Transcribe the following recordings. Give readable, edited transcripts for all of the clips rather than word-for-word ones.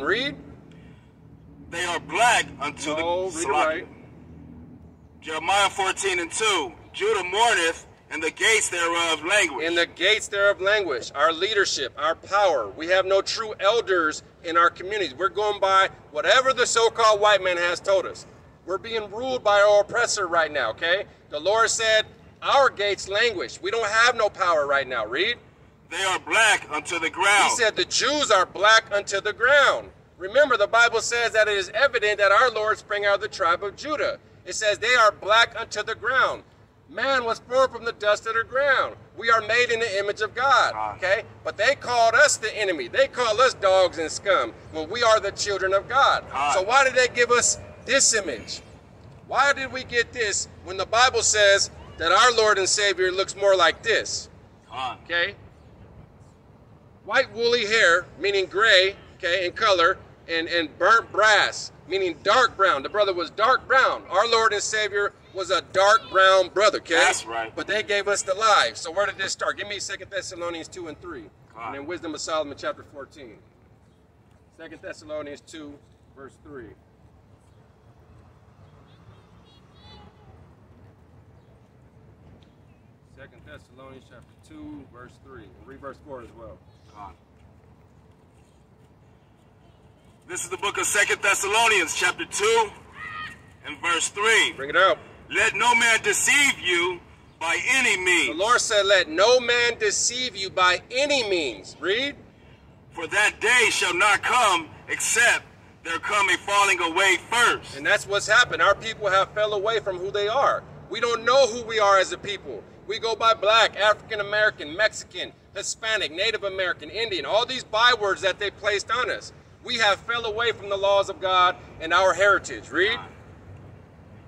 Read. They are black until the slaughter. Jeremiah 14:2. Judah mourneth, and the gates thereof languish. In the gates thereof languish. Our leadership, our power. We have no true elders in our communities. We're going by whatever the so-called white man has told us. We're being ruled by our oppressor right now, okay? The Lord said, our gates languish. We don't have no power right now. Read. They are black unto the ground. He said the Jews are black unto the ground. Remember, the Bible says that it is evident that our Lord sprang out of the tribe of Judah. It says they are black unto the ground. Man was born from the dust of the ground. We are made in the image of God, okay? But they called us the enemy. They call us dogs and scum when we are the children of God. So why did they give us this image? Why did we get this when the Bible says that our Lord and Savior looks more like this, okay? White woolly hair, meaning gray, okay, in color, and burnt brass, meaning dark brown. The brother was dark brown. Our Lord and Savior was a dark brown brother, okay? That's right. But they gave us the lie. So where did this start? Give me 2 Thessalonians 2:3. And then Wisdom of Solomon chapter 14. 2 Thessalonians 2:3. Thessalonians 2:3. And read verse 4 as well. This is the book of 2 Thessalonians 2:3. Bring it up. Let no man deceive you by any means. The Lord said, let no man deceive you by any means. Read. For that day shall not come except there come a falling away first. And that's what's happened. Our people have fell away from who they are. We don't know who we are as a people. We go by black, African American, Mexican, Hispanic, Native American, Indian, all these bywords that they placed on us. We have fell away from the laws of God and our heritage. Read.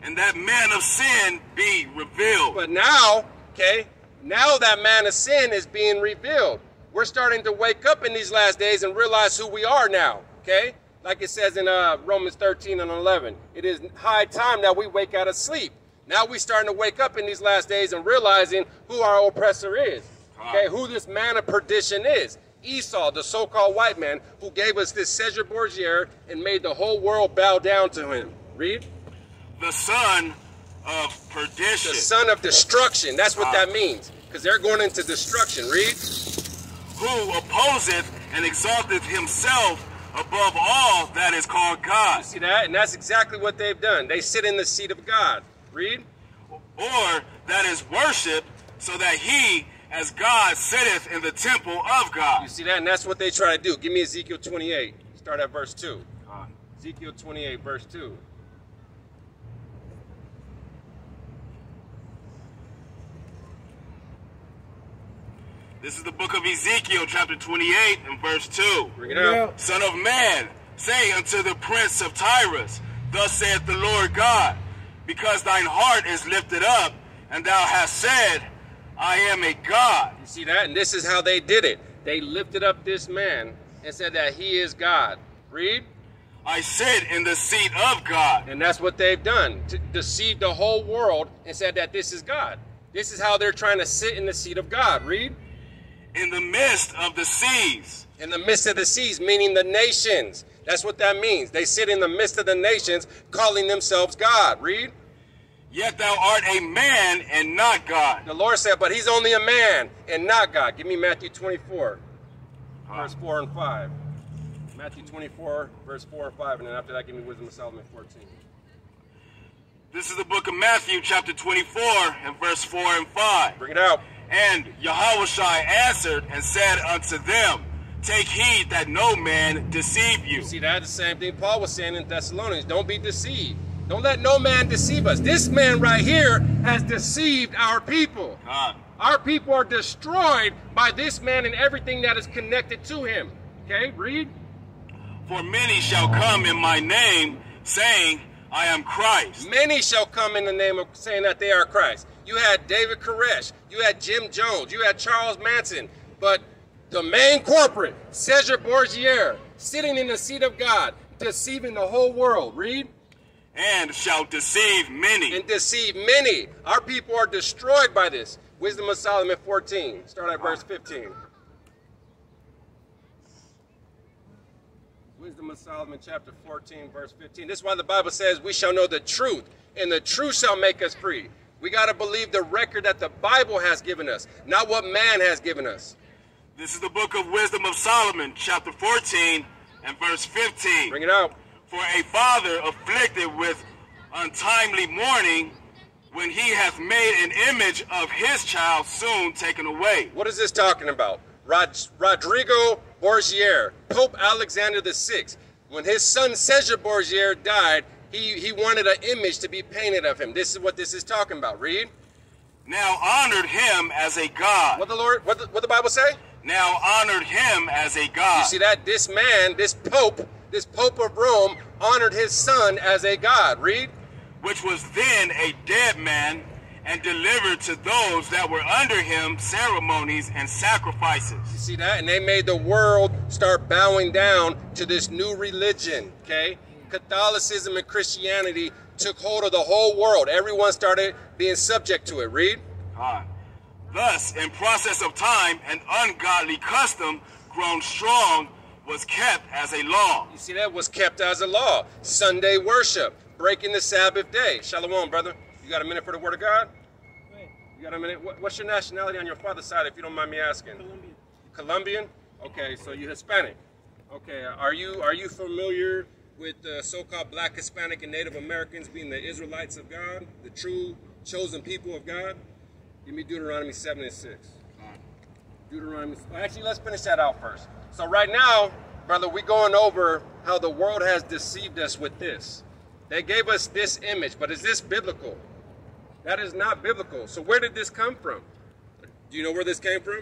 And that man of sin be revealed. But now, okay, now that man of sin is being revealed. We're starting to wake up in these last days and realize who we are now, okay? Like it says in Romans 13:11, it is high time that we wake out of sleep. Now we're starting to wake up in these last days and realizing who our oppressor is, okay? Who this man of perdition is. Esau, the so-called white man, who gave us this Cesare Borgia and made the whole world bow down to him. Read. The son of perdition. The son of destruction. That's what that means, because they're going into destruction. Read. Who opposeth and exalteth himself above all that is called God. You see that? And that's exactly what they've done. They sit in the seat of God. Read. Or that is worshipped, so that he as God sitteth in the temple of God. You see that? And that's what they try to do. Give me Ezekiel 28. Start at verse 2. Ezekiel 28, verse 2. This is the book of Ezekiel, chapter 28 and verse 2. Bring it up. Son of man, say unto the prince of Tyrus, thus saith the Lord God, because thine heart is lifted up, and thou hast said, I am a God. You see that? And this is how they did it. They lifted up this man and said that he is God. Read. I sit in the seat of God. And that's what they've done. To deceive the whole world and said that this is God. This is how they're trying to sit in the seat of God. Read. In the midst of the seas. In the midst of the seas, meaning the nations. That's what that means. They sit in the midst of the nations calling themselves God. Read. Yet thou art a man and not God. The Lord said, but he's only a man and not God. Give me Matthew 24, verse 4 and 5. Matthew 24, verse 4 and 5. And then after that, give me Wisdom of Solomon 14. This is the book of Matthew, chapter 24, and verse 4 and 5. Bring it out. And Yahawashi answered and said unto them, take heed that no man deceive you. You see that? The same thing Paul was saying in Thessalonians. Don't be deceived. Don't let no man deceive us. This man right here has deceived our people. Our people are destroyed by this man and everything that is connected to him. Okay, read. For many shall come in my name, saying, I am Christ. Many shall come in the name of saying that they are Christ. You had David Koresh. You had Jim Jones. You had Charles Manson. But the main corporate, Cesare Borgia, sitting in the seat of God, deceiving the whole world. Read. And shall deceive many. And deceive many. Our people are destroyed by this. Wisdom of Solomon 14. Start at verse 15. Wisdom Wisdom of Solomon, chapter 14, verse 15. This is why the Bible says we shall know the truth, and the truth shall make us free. We got to believe the record that the Bible has given us, not what man has given us. This is the book of Wisdom of Solomon, chapter 14 and verse 15. Bring it out. For a father afflicted with untimely mourning, when he hath made an image of his child soon taken away. What is this talking about? Rodrigo Borgia, Pope Alexander VI. When his son Cesare Borgia died, he wanted an image to be painted of him. This is what this is talking about. Read. Now honored him as a god. What the Bible say? Now honored him as a god. You see that? This man, this Pope of Rome, honored his son as a god. Read. Which was then a dead man, and delivered to those that were under him ceremonies and sacrifices. You see that? And they made the world start bowing down to this new religion, okay? Catholicism and Christianity took hold of the whole world. Everyone started being subject to it. Read. Thus, in process of time, an ungodly custom grown strong was kept as a law. You see that? Was kept as a law. Sunday worship. Breaking the Sabbath day. Shalom, brother. You got a minute for the Word of God? You got a minute? What's your nationality on your father's side, if you don't mind me asking? Colombian. Colombian? Okay, so you're Hispanic. Okay, are you familiar with the so-called Black, Hispanic, and Native Americans being the Israelites of God, the true chosen people of God? Give me Deuteronomy 7 and 6. Deuteronomy. Actually, let's finish that out first. So right now, brother, we're going over how the world has deceived us with this. They gave us this image, but is this biblical? That is not biblical. So where did this come from? Do you know where this came from?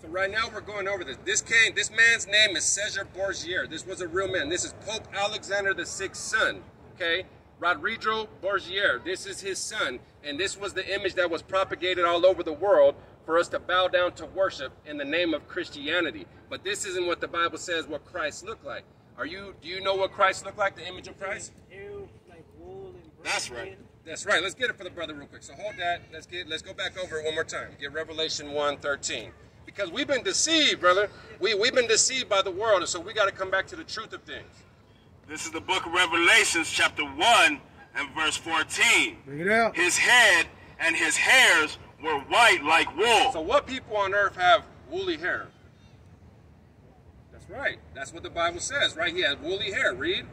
So right now we're going over this. This man's name is Cesare Borgia. This was a real man. This is Pope Alexander VI's son, okay? Rodrigo Borgia, this is his son. And this was the image that was propagated all over the world for us to bow down to worship in the name of Christianity. But this isn't what the Bible says what Christ looked like. Do you know what Christ looked like, the image of Christ? Like wool and that's right. That's right. Let's get it for the brother real quick. So hold that. Let's go back over it one more time. Get Revelation 1:13. Because we've been deceived, brother. We've been deceived by the world, and so we got to come back to the truth of things. This is the book of Revelation, chapter 1 and verse 14. Bring it out. His head and his hairs were white like wool. So what people on earth have woolly hair? Right, that's what the Bible says, right? He had woolly hair, read.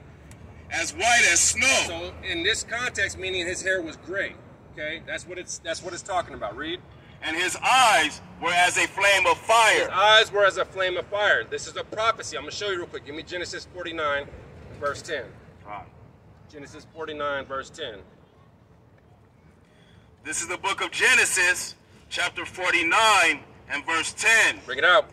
As white as snow. So in this context, meaning his hair was gray, okay? That's what it's talking about, read. And his eyes were as a flame of fire. His eyes were as a flame of fire. This is a prophecy. I'm going to show you real quick. Give me Genesis 49, verse 10. Genesis 49, verse 10. This is the book of Genesis, chapter 49, and verse 10. Bring it out.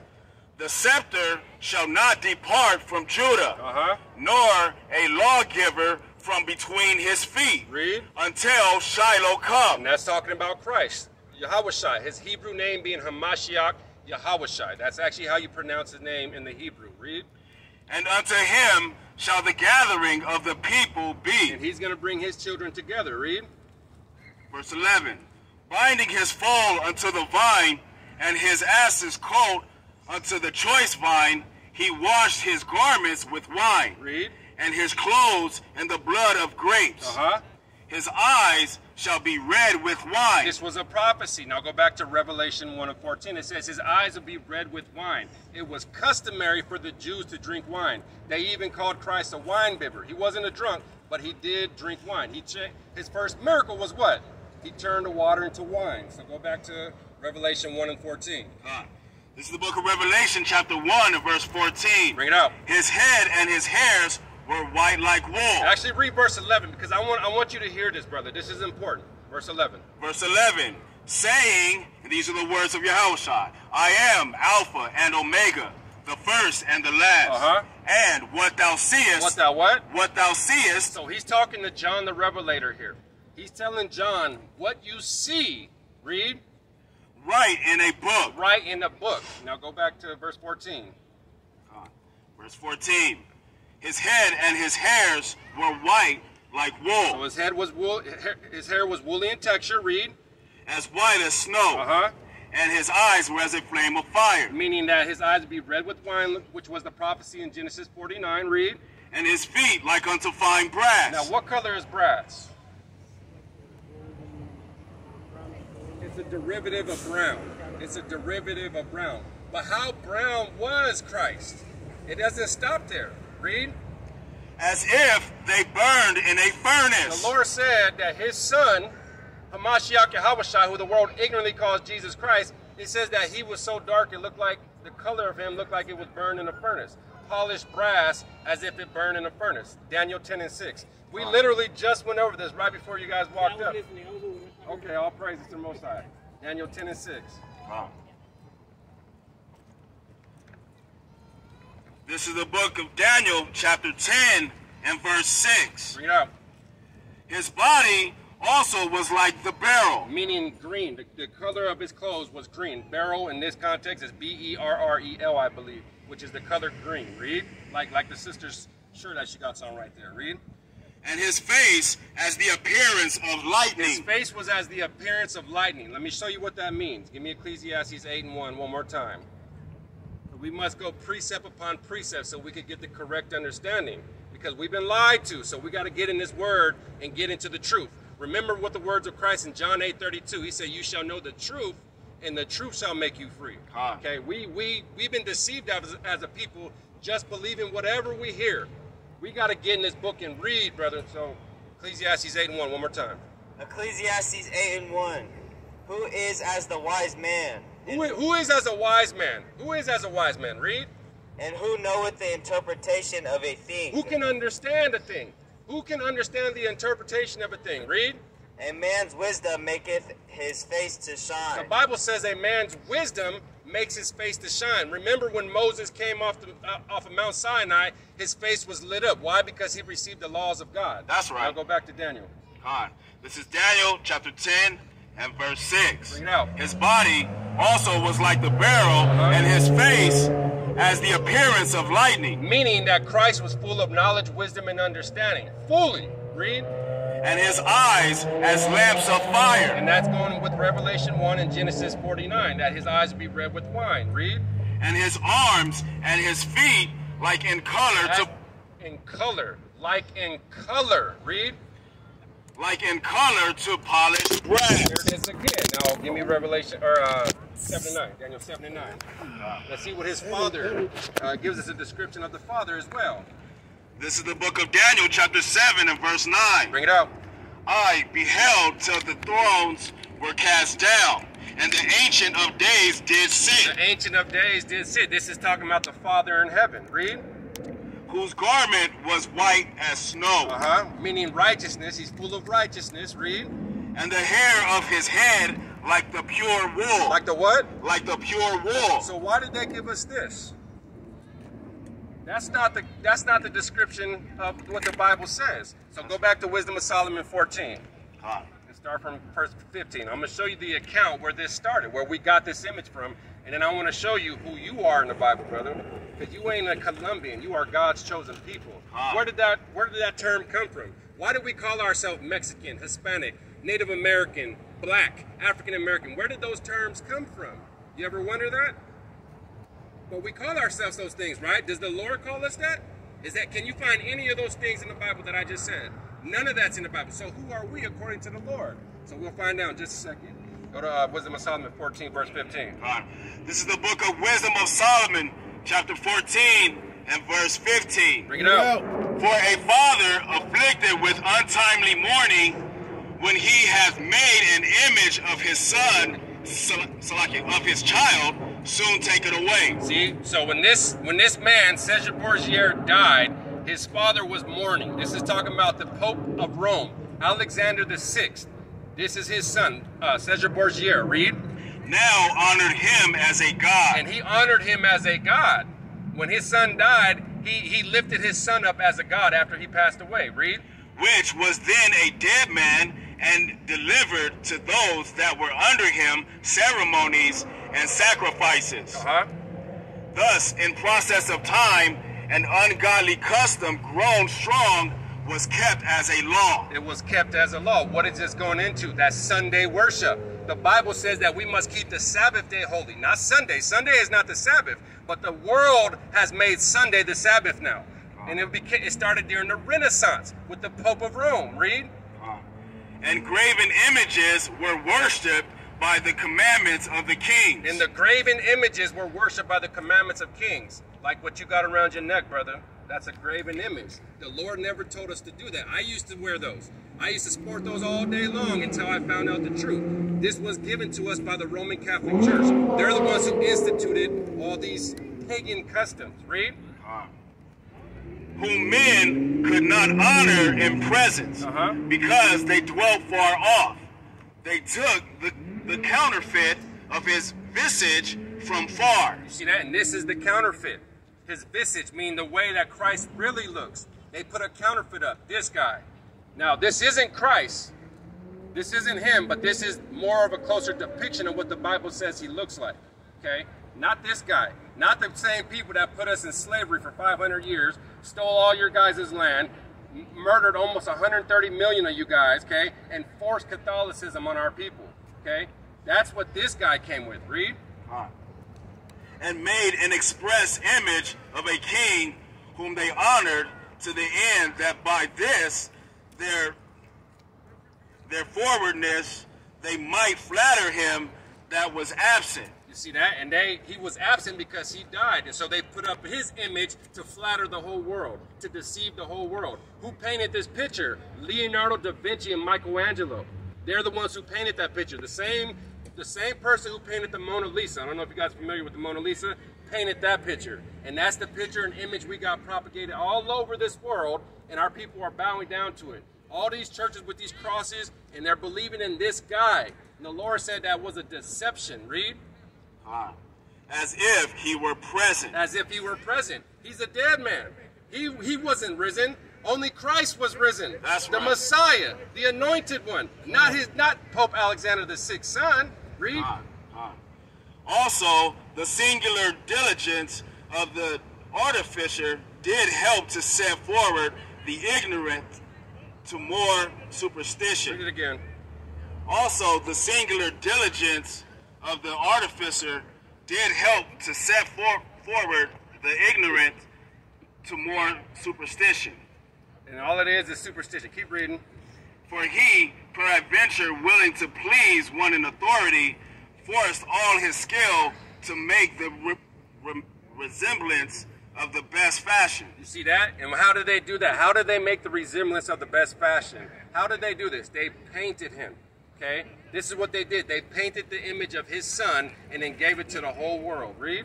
The scepter shall not depart from Judah, nor a lawgiver from between his feet, read, until Shiloh come. And that's talking about Christ, Yahawashi, his Hebrew name being Hamashiach Yahawashi. That's actually how you pronounce his name in the Hebrew. Read. And unto him shall the gathering of the people be. And he's going to bring his children together. Read. Verse 11. Binding his foal unto the vine, and his ass's colt unto the choice vine, he washed his garments with wine. Read. And his clothes in the blood of grapes. His eyes shall be red with wine. This was a prophecy. Now go back to Revelation 1:14. It says his eyes will be red with wine. It was customary for the Jews to drink wine. They even called Christ a wine bibber. He wasn't a drunk, but he did drink wine. His first miracle was what? He turned the water into wine. So go back to Revelation 1:14. This is the book of Revelation, chapter 1 and verse 14. Bring it out. His head and his hairs were white like wool. Actually, read verse 11, because I want you to hear this, brother. This is important. Verse 11. Verse 11, saying, and these are the words of Yahushua, I am Alpha and Omega, the first and the last. And what thou seest. What thou what? What thou seest. So he's talking to John the Revelator here. He's telling John, what you see, read. Write in a book. Write in a book. Now go back to verse 14. Verse 14. His head and his hairs were white like wool. So his head was wool. His hair was woolly in texture. Read. As white as snow. and his eyes were as a flame of fire. Meaning that his eyes would be red with wine, which was the prophecy in Genesis 49, read. And his feet like unto fine brass. Now what color is brass? It's a derivative of brown. It's a derivative of brown. But how brown was Christ? It doesn't stop there. Read. As if they burned in a furnace. The Lord said that his son, Hamashiach Yahawashi, who the world ignorantly calls Jesus Christ, it says that he was so dark it looked like, the color of him looked like it was burned in a furnace. Polished brass as if it burned in a furnace. Daniel 10 and 6. We literally just went over this right before you guys walked up. Okay, all praises to the Most High. Daniel 10 and 6. Wow. This is the book of Daniel, chapter 10 and verse 6. Read up. His body also was like the beryl. Meaning green. The color of his clothes was green. Beryl in this context is B-E-R-R-E-L, I believe, which is the color green. Read. Like the sister's shirt that she got on right there. Read. And his face as the appearance of lightning. His face was as the appearance of lightning. Let me show you what that means. Give me Ecclesiastes 8 and 1 one more time. We must go precept upon precept so we could get the correct understanding, because we've been lied to, so we got to get in this word and get into the truth. Remember what the words of Christ in John 8:32. He said, you shall know the truth, and the truth shall make you free. Huh. Okay, we've been deceived as a people, just believing whatever we hear. We got to get in this book and read, brother. So Ecclesiastes 8 and 1, one more time. Ecclesiastes 8 and 1. Who is as the wise man? Who is as a wise man? Who is as a wise man? Read. And who knoweth the interpretation of a thing? Who can understand a thing? Who can understand the interpretation of a thing? Read. A man's wisdom maketh his face to shine. The Bible says a man's wisdom makes his face to shine. Remember when Moses came off of Mount Sinai, his face was lit up. Why? Because he received the laws of God. That's right. I'll go back to Daniel. All right. This is Daniel chapter 10 and verse 6. Bring it out. His body also was like the barrel, and his face as the appearance of lightning. Meaning that Christ was full of knowledge, wisdom, and understanding. Fully. Read. And his eyes as lamps of fire. And that's going with Revelation 1 and Genesis 49, that his eyes would be red with wine. Read. And his arms and his feet like in color. Like in color. Read. Like in color to polished brass. There it is again. Now give me Revelation, or 79, Daniel 79. Let's see what his father gives us a description of the father as well. This is the book of Daniel, chapter 7 and verse 9. Bring it out. I beheld till the thrones were cast down, and the Ancient of Days did sit. The Ancient of Days did sit. This is talking about the Father in heaven. Read. Whose garment was white as snow. Meaning righteousness. He's full of righteousness. Read. And the hair of his head like the pure wool. Like the what? Like the pure wool. So why did they give us this? That's not the description of what the Bible says. So go back to Wisdom of Solomon 14. Let's start from verse 15. I'm going to show you the account where this started, where we got this image from. And then I want to show you who you are in the Bible, brother. Because you ain't a Colombian, you are God's chosen people. Where did that term come from? Why do we call ourselves Mexican, Hispanic, Native American, Black, African American? Where did those terms come from? You ever wonder that? But we call ourselves those things, right? Does the Lord call us that? Is that? Can you find any of those things in the Bible that I just said? None of that's in the Bible. So who are we according to the Lord? So we'll find out in just a second. Go to Wisdom of Solomon 14, verse 15. All right. This is the book of Wisdom of Solomon, chapter 14 and verse 15. Bring it out. For a father afflicted with untimely mourning, when he hath made an image of his son, of his child, soon take it away. See, so when this man, Cesare Borgia, died, his father was mourning. This is talking about the Pope of Rome, Alexander VI. This is his son, Cesare Borgia. Read. Now honored him as a god. And he honored him as a god. When his son died, he lifted his son up as a god after he passed away. Read. Which was then a dead man and delivered to those that were under him ceremonies and sacrifices. Thus, in process of time, an ungodly custom grown strong was kept as a law. It was kept as a law. What is this going into? That's Sunday worship. The Bible says that we must keep the Sabbath day holy, not Sunday. Sunday is not the Sabbath, but the world has made Sunday the Sabbath now. And it started during the Renaissance with the Pope of Rome. Read. And graven images were worshipped by the commandments of the kings. And the graven images were worshipped by the commandments of kings. Like what you got around your neck, brother. That's a graven image. The Lord never told us to do that. I used to wear those. I used to sport those all day long until I found out the truth. This was given to us by the Roman Catholic Church. They're the ones who instituted all these pagan customs. Read. Whom men could not honor in presence, because they dwelt far off. They took the counterfeit of his visage from far. You see that? And this is the counterfeit. His visage, meaning the way that Christ really looks. They put a counterfeit up, this guy. Now, this isn't Christ. This isn't him, but this is more of a closer depiction of what the Bible says he looks like, okay? Not this guy. Not the same people that put us in slavery for 500 years, stole all your guys' land, murdered almost 130 million of you guys, okay? And forced Catholicism on our people, okay? That's what this guy came with. Read. And made an express image of a king whom they honored, to the end that by this, their forwardness, they might flatter him that was absent. You see that? And he was absent because he died. And so they put up his image to flatter the whole world, to deceive the whole world. Who painted this picture? Leonardo da Vinci and Michelangelo. They're the ones who painted that picture. The same person who painted the Mona Lisa, I don't know if you guys are familiar with the Mona Lisa, painted that picture. And that's the picture and image we got propagated all over this world, and our people are bowing down to it. All these churches with these crosses, and they're believing in this guy. And the Lord said that was a deception. Read. As if he were present. As if he were present. He's a dead man. He wasn't risen. Only Christ was risen. That's right. The Messiah, the anointed one, not Pope Alexander VI's son. Read. Also, the singular diligence of the artificer did help to set forward the ignorant to more superstition. Read it again. Also, the singular diligence of the artificer did help to set forward the ignorant to more superstition. And all it is superstition. Keep reading. For he, peradventure, willing to please one in authority, forced all his skill to make the resemblance of the best fashion. You see that? And how did they do that? How did they make the resemblance of the best fashion? How did they do this? They painted him, okay? This is what they did. They painted the image of his son and then gave it to the whole world. Read.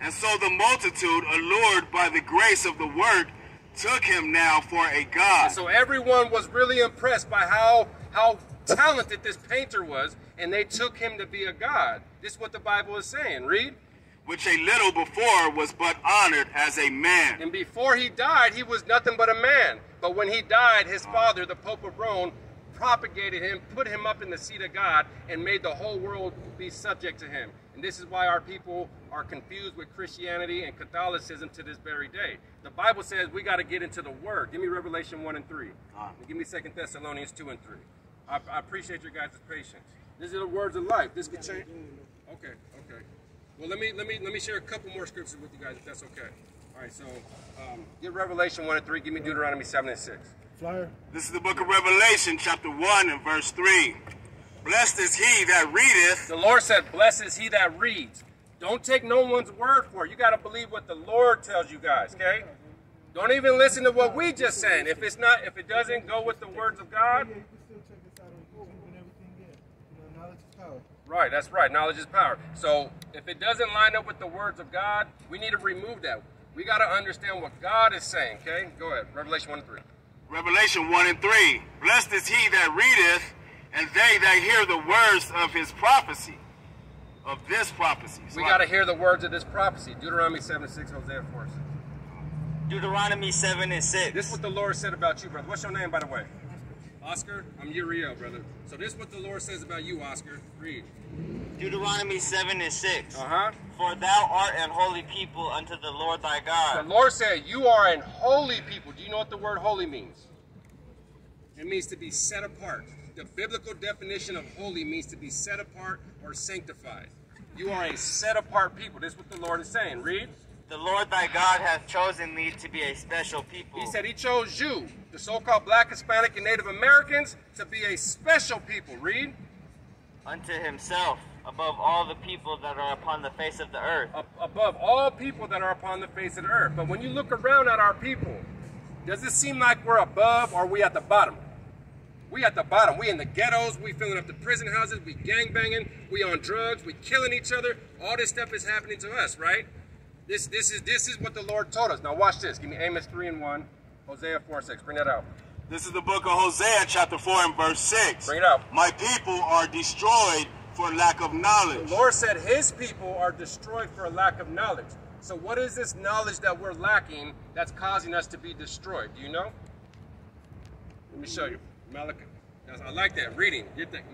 And so the multitude, allured by the grace of the work, took him now for a god. And so everyone was really impressed by how talented this painter was, and they took him to be a god. This is what the Bible is saying. Read. Which a little before was but honored as a man. And before he died, he was nothing but a man. But when he died, his father, the Pope of Rome, propagated him, put him up in the seat of God, and made the whole world be subject to him. And this is why our people are confused with Christianity and Catholicism to this very day. The Bible says we got to get into the Word. Give me Revelation 1 and 3. And give me 2 Thessalonians 2 and 3. I appreciate your guys' patience. These are the words of life. This could change. Okay, okay. Well, let me share a couple more scriptures with you guys, if that's okay. All right, so get Revelation 1 and 3. Give me Deuteronomy 7 and 6. Flyer. This is the book of Revelation, chapter 1 and verse 3. Blessed is he that readeth. The Lord said, blessed is he that reads. Don't take no one's word for it. You got to believe what the Lord tells you guys, okay? Don't even listen to what we just saying. If it doesn't go with the words of God. Right, that's right. Knowledge is power. So if it doesn't line up with the words of God, we need to remove that. We got to understand what God is saying, okay? Go ahead. Revelation 1 and 3. Revelation 1 and 3. Blessed is he that readeth, and they that hear the words of his prophecy, of this prophecy. So we got to hear the words of this prophecy. Deuteronomy 7 and 6, Hosea 4 and 6. Deuteronomy 7 and 6. This is what the Lord said about you, brother. What's your name, by the way? Oscar, I'm Uriel, brother. So this is what the Lord says about you, Oscar. Read. Deuteronomy 7 and 6. For thou art an holy people unto the Lord thy God. The Lord said, you are an holy people. Do you know what the word holy means? It means to be set apart. The biblical definition of holy means to be set apart or sanctified. You are a set apart people. This is what the Lord is saying. Read. The Lord thy God hath chosen thee to be a special people. He said he chose you, the so-called black, Hispanic, and Native Americans, to be a special people. Read. Unto himself, above all the people that are upon the face of the earth. Above all people that are upon the face of the earth. But when you look around at our people, does it seem like we're above or are we at the bottom? We at the bottom. We in the ghettos. We filling up the prison houses. We gangbanging. We on drugs. We killing each other. All this stuff is happening to us, right? This is what the Lord told us. Now watch this. Give me Amos 3:1, Hosea 4:6. Bring that out. This is the book of Hosea, chapter 4 and verse 6. Bring it out. My people are destroyed for lack of knowledge. The Lord said his people are destroyed for lack of knowledge. So what is this knowledge that we're lacking that's causing us to be destroyed? Do you know? Let me show you. Malachi, I like that reading.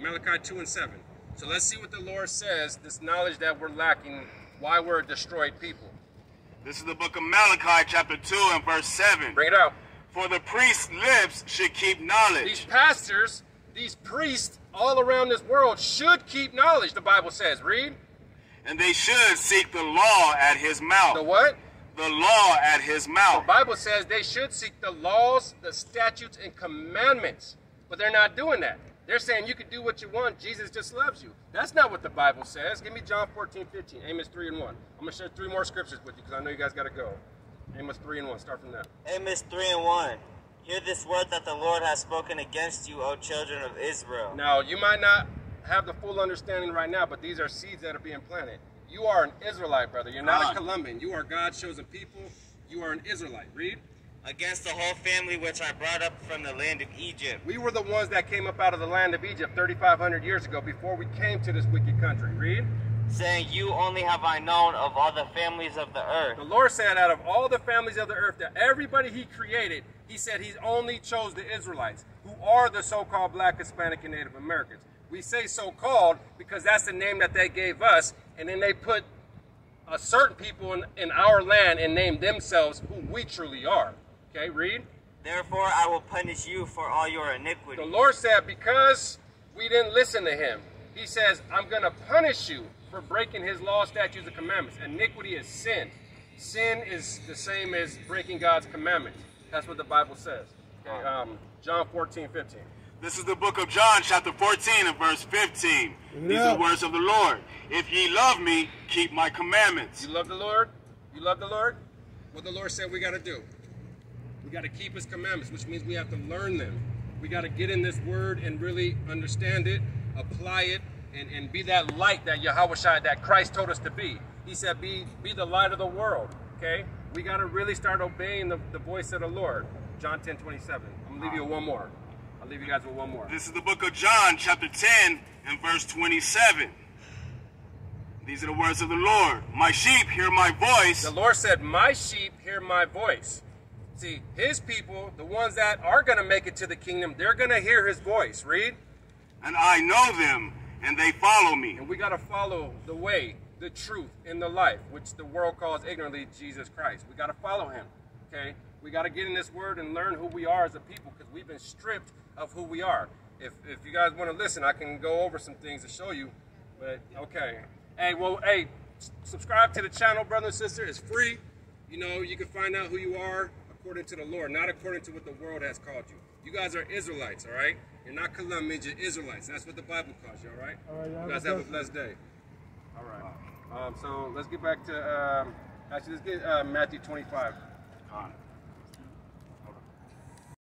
Malachi 2:7. So let's see what the Lord says, this knowledge that we're lacking, why we're a destroyed people. This is the book of Malachi, chapter 2 and verse 7. Bring it out. For the priest's lips should keep knowledge. These pastors, these priests all around this world should keep knowledge, the Bible says. Read. And they should seek the law at his mouth. The what? The law at his mouth. The Bible says they should seek the laws, the statutes, and commandments. But they're not doing that. They're saying you can do what you want. Jesus just loves you. That's not what the Bible says. Give me John 14:15, Amos 3:1. I'm going to share 3 more scriptures with you because I know you guys got to go. Amos 3:1. Start from that. Amos 3:1. Hear this word that the Lord has spoken against you, O children of Israel. Now, you might not have the full understanding right now, but these are seeds that are being planted. You are an Israelite, brother. You're not a Columban. You are God's chosen people. You are an Israelite. Read. Against the whole family which I brought up from the land of Egypt. We were the ones that came up out of the land of Egypt 3,500 years ago before we came to this wicked country. Read. Saying, you only have I known of all the families of the earth. The Lord said out of all the families of the earth, that everybody he created, he said he's only chose the Israelites, who are the so-called black, Hispanic, and Native Americans. We say so-called because that's the name that they gave us, and then they put a certain people in our land and named themselves who we truly are. Okay, read. Therefore, I will punish you for all your iniquity. The Lord said, because we didn't listen to him, he says, I'm going to punish you for breaking his law, statutes, and commandments. Iniquity is sin. Sin is the same as breaking God's commandments. That's what the Bible says. Okay, John 14:15. This is the book of John, chapter 14 and verse 15. These are the words of the Lord. If ye love me, keep my commandments. You love the Lord? You love the Lord? What the Lord said we got to do. We got to keep his commandments, which means we have to learn them. We got to get in this word and really understand it, apply it, and be that light that Yahawashi, that Christ told us to be. He said, be the light of the world, okay? We got to really start obeying the voice of the Lord. John 10:27. I'm going to leave you with one more. I'll leave you guys with one more. This is the book of John, chapter 10 and verse 27. These are the words of the Lord. My sheep hear my voice. The Lord said, my sheep hear my voice. See, his people, the ones that are going to make it to the kingdom, they're going to hear his voice. Read. And I know them, and they follow me. And we got to follow the way, the truth, and the life, which the world calls ignorantly Jesus Christ. We got to follow him, okay? We got to get in this word and learn who we are as a people, because we've been stripped of who we are. If you guys want to listen, I can go over some things to show you, but okay. Hey, well, hey, subscribe to the channel, brother and sister. It's free. You know, you can find out who you are according to the Lord, not according to what the world has called you. You guys are Israelites, all right? You're not Columbians, you're Israelites. That's what the Bible calls you, all right? All right, you guys have a blessed day. All right. So let's get back to, actually, let's get Matthew 25.